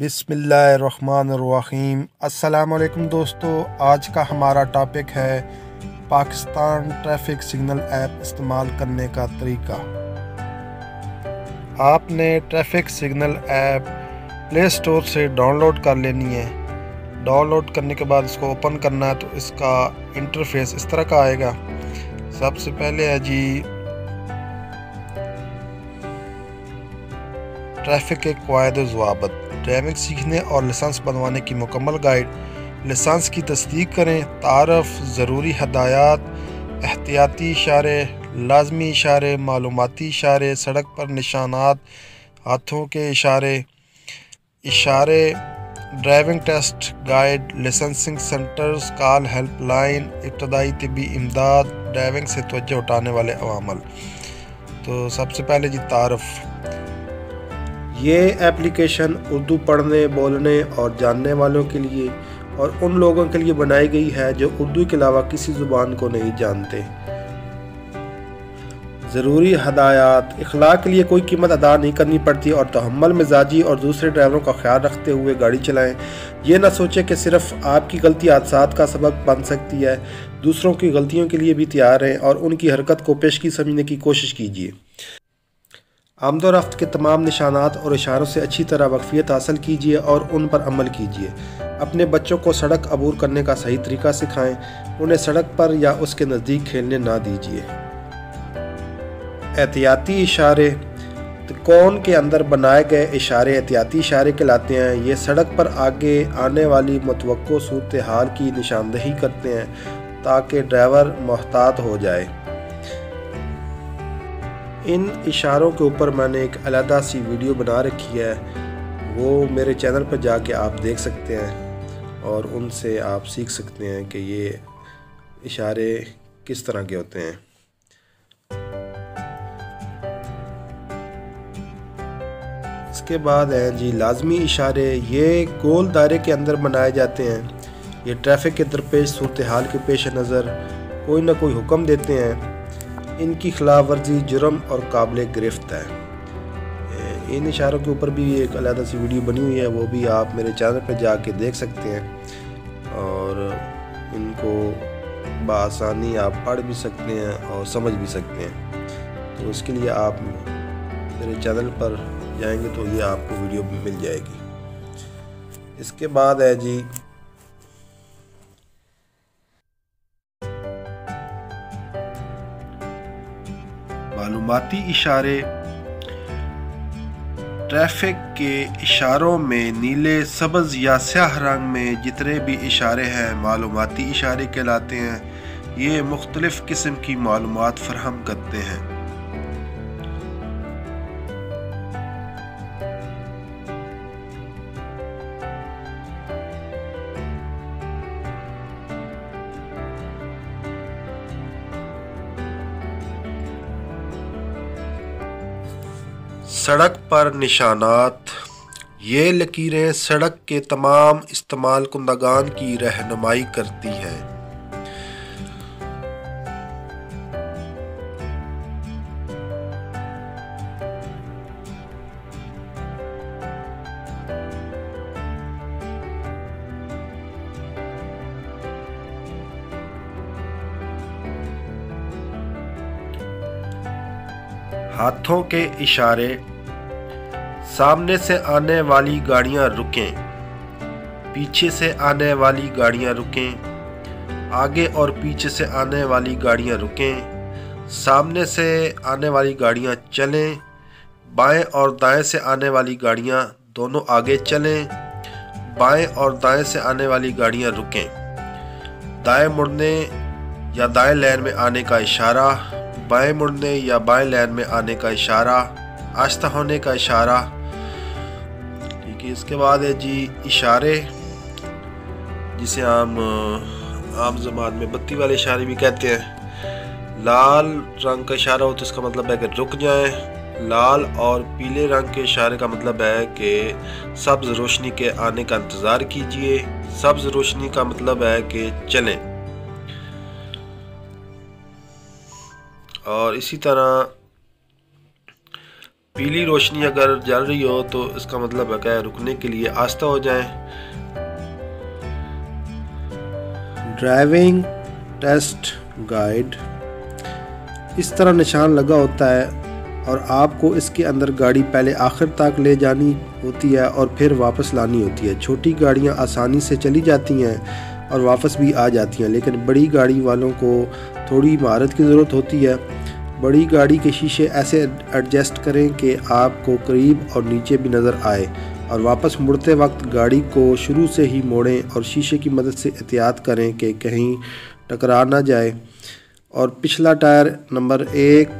बिस्मिल्लाहिर्रहमानिर्रहीम। अस्सलामुअलैकुम दोस्तों, आज का हमारा टॉपिक है पाकिस्तान ट्रैफिक सिग्नल ऐप इस्तेमाल करने का तरीका। आपने traffic signal app play store से डाउनलोड कर लेनी है। डाउनलोड करने के बाद इसको ओपन करना है, तो इसका इंटरफेस इस तरह का आएगा। सबसे पहले है जी ट्रैफिक के कवायद व ज़वाबत, ड्राइविंग सीखने और लाइसेंस बनवाने की मुकम्मल गाइड, लाइसेंस की तस्दीक करें, तारफ़, ज़रूरी हदायत, एहतियाती इशारे, लाजमी इशारे, मालूमाती इशारे, सड़क पर निशानात, हाथों के इशारे, driving test guide, licensing centres, call helpline, इब्तदाई तबी इमदाद, ड्राइविंग से तवज्जो हटाने वाले अवामल। तो सबसे पहले जी तारफ़। ये एप्लीकेशन उर्दू पढ़ने, बोलने और जानने वालों के लिए और उन लोगों के लिए बनाई गई है जो उर्दू के अलावा किसी ज़ुबान को नहीं जानते। ज़रूरी हदायत, इखलाक के लिए कोई कीमत अदा नहीं करनी पड़ती और तहम्मुल मिजाजी और दूसरे ड्राइवरों का ख्याल रखते हुए गाड़ी चलाएं। यह ना सोचें कि सिर्फ आपकी गलती हादसात का सबब बन सकती है, दूसरों की गलतियों के लिए भी तैयार रहें और उनकी हरकत को पेशगी समझने की कोशिश कीजिए। आमदोरफ्त के तमाम निशानात और इशारों से अच्छी तरह वाकफियत हासिल कीजिए और उन पर अमल कीजिए। अपने बच्चों को सड़क अबूर करने का सही तरीका सिखाएं, उन्हें सड़क पर या उसके नज़दीक खेलने ना दीजिए। एहतियाती इशारे, कौन के अंदर बनाए गए इशारे एहतियाती इशारे कहलाते हैं। ये सड़क पर आगे आने वाली मुतवक्को सूरत हाल की निशानदेही करते हैं ताकि ड्राइवर मोहतात हो जाए। इन इशारों के ऊपर मैंने एक अलग सी वीडियो बना रखी है, वो मेरे चैनल पर जाके आप देख सकते हैं और उनसे आप सीख सकते हैं कि ये इशारे किस तरह के होते हैं। इसके बाद है जी लाजमी इशारे। ये गोल दायरे के अंदर बनाए जाते हैं। ये ट्रैफिक के दरपेश सूरत हाल के पेश नज़र कोई ना कोई हुक्म देते हैं। इनकी खिलाफ वर्जी जुर्म और काबिल गिरफ्त है। इन इशारों के ऊपर भी एक अलग सी वीडियो बनी हुई है, वो भी आप मेरे चैनल पर जाके देख सकते हैं और इनको बआसानी आप पढ़ भी सकते हैं और समझ भी सकते हैं। तो उसके लिए आप मेरे चैनल पर जाएंगे तो ये आपको वीडियो मिल जाएगी। इसके बाद है जी मालूमाती इशारे। ट्रैफिक के इशारों में नीले, सब्ज़ या स्याह रंग में जितने भी इशारे हैं मालूमाती इशारे कहलाते हैं। ये मुख्तलिफ़ किस्म की मालूमात फराहम करते हैं। सड़क पर निशानात, ये लकीरें सड़क के तमाम इस्तेमाल कुंदगान की रहनुमाई करती हैं। हाथों के इशारे, सामने से आने वाली गाड़ियां रुकें, पीछे से आने वाली गाड़ियां रुकें, आगे और पीछे से आने वाली गाड़ियां रुकें, सामने से आने वाली गाड़ियां चलें, बाएं और दाएं से आने वाली गाड़ियां दोनों आगे चलें, बाएं और दाएं से आने वाली गाड़ियां रुकें, दाएं मुड़ने या दाएं लेन में आने का इशारा, बाएं मुड़ने या बाएं लेन में आने का इशारा, आस्था होने का इशारा, ठीक है। इसके बाद है जी इशारे, जिसे आम ज़बान में बत्ती वाले इशारे भी कहते हैं। लाल रंग का इशारा हो तो इसका मतलब है कि रुक जाएं। लाल और पीले रंग के इशारे का मतलब है कि सब्ज़ रोशनी के आने का इंतज़ार कीजिए। सब्ज़ रोशनी का मतलब है कि चलें। और इसी तरह पीली रोशनी अगर जल रही हो तो इसका मतलब है कि रुकने के लिए आस्ता हो जाएं। ड्राइविंग टेस्ट गाइड, इस तरह निशान लगा होता है और आपको इसके अंदर गाड़ी पहले आखिर तक ले जानी होती है और फिर वापस लानी होती है। छोटी गाड़ियां आसानी से चली जाती हैं और वापस भी आ जाती हैं, लेकिन बड़ी गाड़ी वालों को थोड़ी महारत की ज़रूरत होती है। बड़ी गाड़ी के शीशे ऐसे एडजस्ट करें कि आपको करीब और नीचे भी नज़र आए, और वापस मुड़ते वक्त गाड़ी को शुरू से ही मोड़ें और शीशे की मदद से एहतियात करें कि कहीं टकरा ना जाए, और पिछला टायर नंबर 1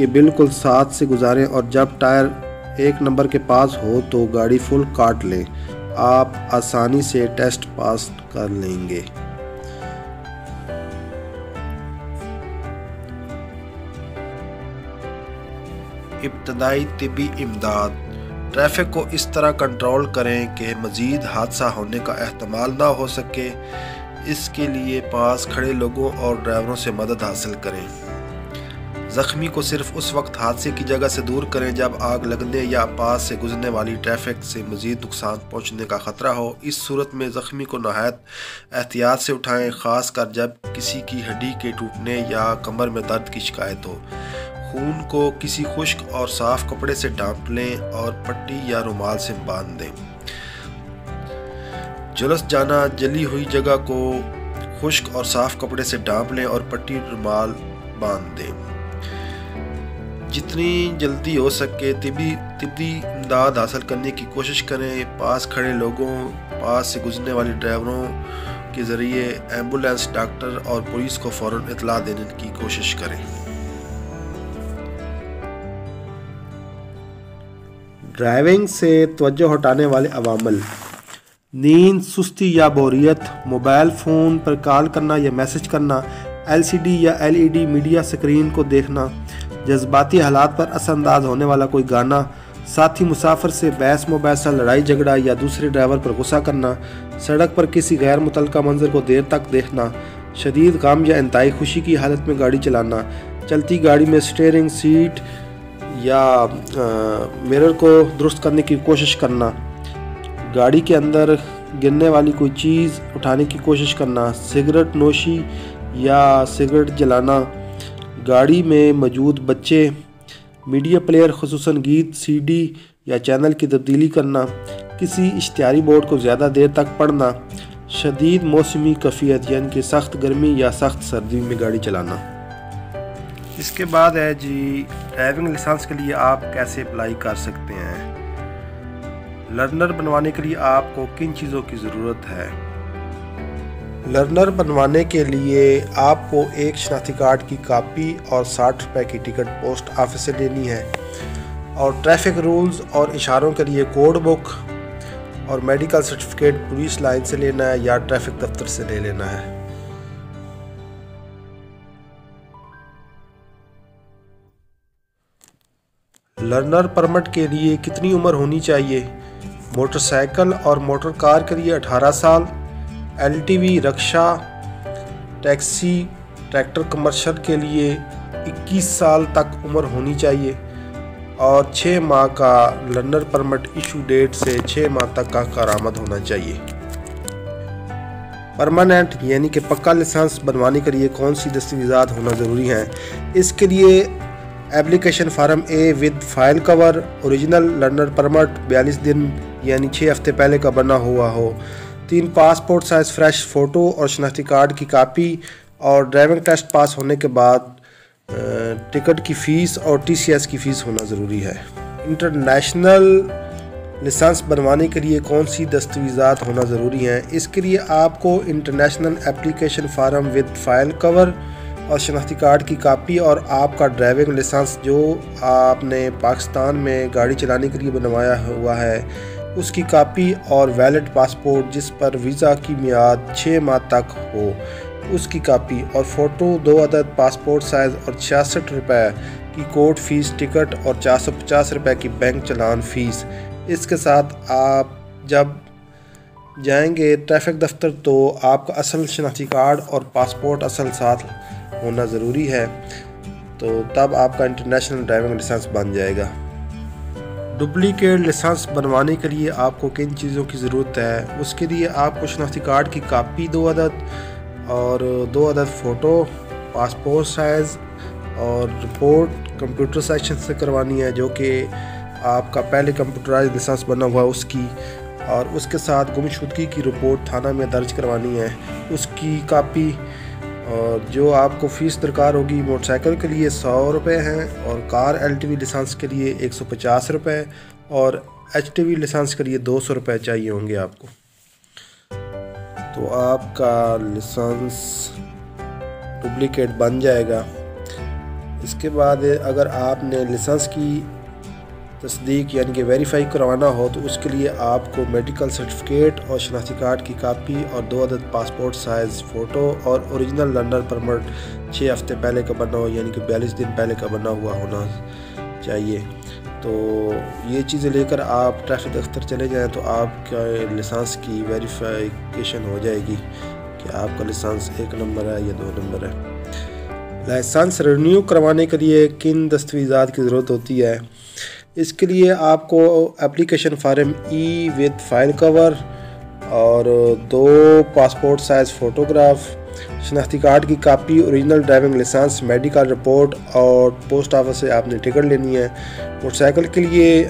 के बिल्कुल साथ से गुजारें, और जब टायर 1 नंबर के पास हो तो गाड़ी फुल काट लें। आप आसानी से टेस्ट पास कर लेंगे। इब्तदाई तिब्बी इमदाद, ट्रैफिक को इस तरह कंट्रोल करें कि मज़ीद हादसा होने का एहतमाल ना हो सके। इसके लिए पास खड़े लोगों और ड्राइवरों से मदद हासिल करें। ज़ख्मी को सिर्फ उस वक्त हादसे की जगह से दूर करें जब आग लगने या पास से गुजरने वाली ट्रैफिक से मज़ीद नुकसान पहुँचने का ख़तरा हो। इस सूरत में ज़ख्मी को नहायत एहतियात से उठाएँ, ख़ास कर जब किसी की हड्डी के टूटने या कमर में दर्द की शिकायत हो। खून को किसी खुश्क और साफ कपड़े से ढांप लें और पट्टी या रुमाल से बांध दें। झुलस जाना, जली हुई जगह को खुश्क और साफ कपड़े से ढांप लें और पट्टी रुमाल बांध दें। जितनी जल्दी हो सके तिब्बी इमदाद हासिल करने की कोशिश करें। पास खड़े लोगों, पास से गुजरने वाले ड्राइवरों के ज़रिए एम्बुलेंस, डॉक्टर और पुलिस को फ़ौरन इतला देने की कोशिश करें। ड्राइविंग से तवज्जो हटाने वाले अवामल, नींद, सुस्ती या बोरियत, मोबाइल फ़ोन पर कॉल करना या मैसेज करना, एलसीडी या एलईडी मीडिया स्क्रीन को देखना, जज्बाती हालात पर असरअंदाज होने वाला कोई गाना, साथी मुसाफिर से बहस मुबैसा, लड़ाई झगड़ा या दूसरे ड्राइवर पर गुस्सा करना, सड़क पर किसी गैर मुतल्लिका मंजर को देर तक देखना, शदीद गम या इंतहाई खुशी की हालत में गाड़ी चलाना, चलती गाड़ी में स्टीयरिंग, सीट या मिरर को दुरुस्त करने की कोशिश करना, गाड़ी के अंदर गिरने वाली कोई चीज़ उठाने की कोशिश करना, सिगरेट नोशी या सिगरेट जलाना, गाड़ी में मौजूद बच्चे, मीडिया प्लेयर खुसूसन गीत, सीडी या चैनल की तब्दीली करना, किसी इश्तिहारी बोर्ड को ज़्यादा देर तक पढ़ना, शदीद मौसमी कैफियत यानी कि सख्त गर्मी या सख्त सर्दी में गाड़ी चलाना। इसके बाद है जी ड्राइविंग लाइसेंस के लिए आप कैसे अप्लाई कर सकते हैं। लर्नर बनवाने के लिए आपको किन चीज़ों की ज़रूरत है। लर्नर बनवाने के लिए आपको एक शनाख्ती कार्ड की कापी और 60 रुपये की टिकट पोस्ट ऑफिस से लेनी है, और ट्रैफिक रूल्स और इशारों के लिए कोड बुक और मेडिकल सर्टिफिकेट पुलिस लाइन से लेना है या ट्रैफिक दफ्तर से ले लेना है। लर्नर परमिट के लिए कितनी उम्र होनी चाहिए। मोटरसाइकिल और मोटर कार के लिए 18 साल, LTV, रक्षा, टैक्सी, ट्रैक्टर कमर्शियल के लिए 21 साल तक उम्र होनी चाहिए, और 6 माह का लर्नर परमिट इशू डेट से 6 माह तक का करामद होना चाहिए। परमानेंट यानी कि पक्का लाइसेंस बनवाने के लिए कौन सी दस्तावेज़ात होना ज़रूरी हैं। इसके लिए application form A with file cover, original learner permit 42 दिन यानी 6 हफ्ते पहले का बना हुआ हो, 3 पासपोर्ट साइज़ फ्रेश फ़ोटो और शनाख्ती कार्ड की कापी, और ड्राइविंग टेस्ट पास होने के बाद टिकट की फ़ीस और TCS की फ़ीस होना ज़रूरी है। इंटरनेशनल लाइसेंस बनवाने के लिए कौन सी दस्तावेज़ात होना ज़रूरी हैं। इसके लिए आपको international application form with file cover और शनाख्ती कार्ड की कापी और आपका ड्राइविंग लाइसेंस जो आपने पाकिस्तान में गाड़ी चलाने के लिए बनवाया हुआ है उसकी कापी, और वैलिड पासपोर्ट जिस पर वीज़ा की मियाद 6 माह तक हो उसकी कापी, और फ़ोटो 2 अदद पासपोर्ट साइज़, और 66 रुपये की कोर्ट फ़ीस टिकट, और 450 रुपये की बैंक चलान फ़ीस। इसके साथ आप जब जाएंगे ट्रैफिक दफ्तर तो आपका असल शनाख्ती कार्ड और पासपोर्ट असल साथ होना ज़रूरी है, तो तब आपका इंटरनेशनल ड्राइविंग लाइसेंस बन जाएगा। डुप्लिकेट लाइसेंस बनवाने के लिए आपको किन चीज़ों की ज़रूरत है, उसके लिए आपको शनाख्ती कार्ड की कापी 2 अदद और 2 अदद फ़ोटो, पासपोर्ट साइज़ और रिपोर्ट कंप्यूटर सेक्शन से करवानी है जो कि आपका पहले कंप्यूटराइज लाइसेंस बना हुआ है उसकी, और उसके साथ गुमशुदगी की रिपोर्ट थाना में दर्ज करवानी है उसकी कापी। और जो आपको फ़ीस दरकार होगी, मोटरसाइकिल के लिए 100 रुपये हैं और कार LTV लाइसेंस के लिए 150 रुपये और HTV लाइसेंस के लिए 200 रुपये चाहिए होंगे आपको। तो आपका लाइसेंस डुप्लिकेट बन जाएगा। इसके बाद अगर आपने लाइसेंस की तस्दीक यानी कि वेरीफाई करवाना हो तो उसके लिए आपको मेडिकल सर्टिफिकेट और शनाख्ती कार्ड की कापी और 2 अदद पासपोर्ट साइज़ फ़ोटो और ओरिजिनल लर्नर परमिट 6 हफ्ते पहले का बना हो यानी कि 42 दिन पहले का बना हुआ होना चाहिए। तो ये चीज़ें लेकर आप ट्रैफिक दफ्तर चले जाएं तो आपका लाइसेंस की वेरीफिकेशन हो जाएगी कि आपका लाइसेंस 1 नंबर है या 2 नंबर है। लाइसेंस रिन्यू करवाने के लिए किन दस्तावेज़ात की ज़रूरत होती है? इसके लिए आपको application form E with file cover और 2 पासपोर्ट साइज़ फ़ोटोग्राफ, शनाख्ती कार्ड की copy, original driving licence, medical report और पोस्ट ऑफिस से आपने टिकट लेनी है। मोटरसाइकिल के लिए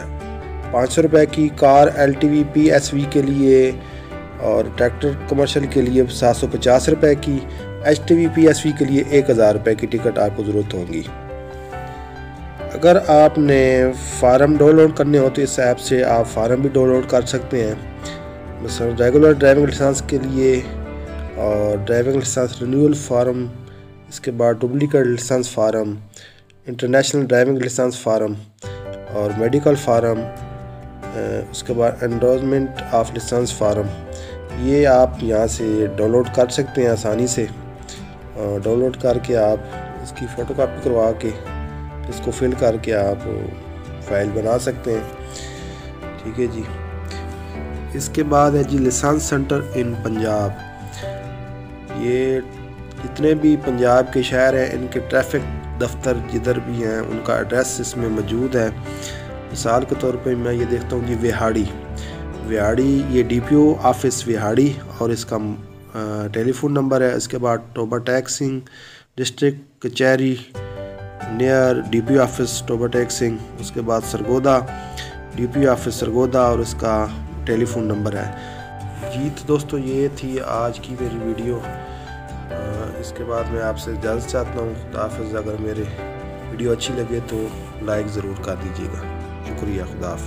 500 रुपये की, कार LTV PSV के लिए और ट्रैक्टर कमर्शल के लिए 750 रुपये की, HTV PSV के लिए 1000 रुपये की टिकट आपको ज़रूरत होगी। अगर आपने फार्म डाउनलोड करने हो तो इस ऐप से आप फार्म भी डाउनलोड कर सकते हैं। मसलन रेगुलर ड्राइविंग लाइसेंस के लिए और ड्राइविंग लाइसेंस रिन्यूअल फार्म, इसके बाद duplicate licence form, international driving licence form और मेडिकल फार्म, उसके बाद एंडोर्समेंट ऑफ लाइसेंस फार्म, ये आप यहाँ से डाउनलोड कर सकते हैं आसानी से। डाउनलोड करके आप इसकी फ़ोटोकॉपी करवा के इसको फिल करके आप फाइल बना सकते हैं। ठीक है जी। इसके बाद है जी लाइसेंस सेंटर इन पंजाब। ये जितने भी पंजाब के शहर हैं इनके ट्रैफिक दफ्तर जिधर भी हैं उनका एड्रेस इसमें मौजूद है। मिसाल के तौर पे मैं ये देखता हूँ जी विहाड़ी, ये DPO ऑफिस विहाड़ी और इसका टेलीफोन नंबर है। इसके बाद टोबा टैक्सिंग डिस्ट्रिक्ट कचहरी near DPO office Toba taxing, उसके बाद सरगोदा DPO ऑफिस सरगोदा और इसका टेलीफोन नंबर है जी। तो दोस्तों ये थी आज की मेरी वीडियो। इसके बाद मैं आपसे इजाज़त चाहता हूँ, खुदा हाफ़िज़। अगर मेरे वीडियो अच्छी लगे तो लाइक ज़रूर कर दीजिएगा। शुक्रिया, खुदा हाफ़िज़।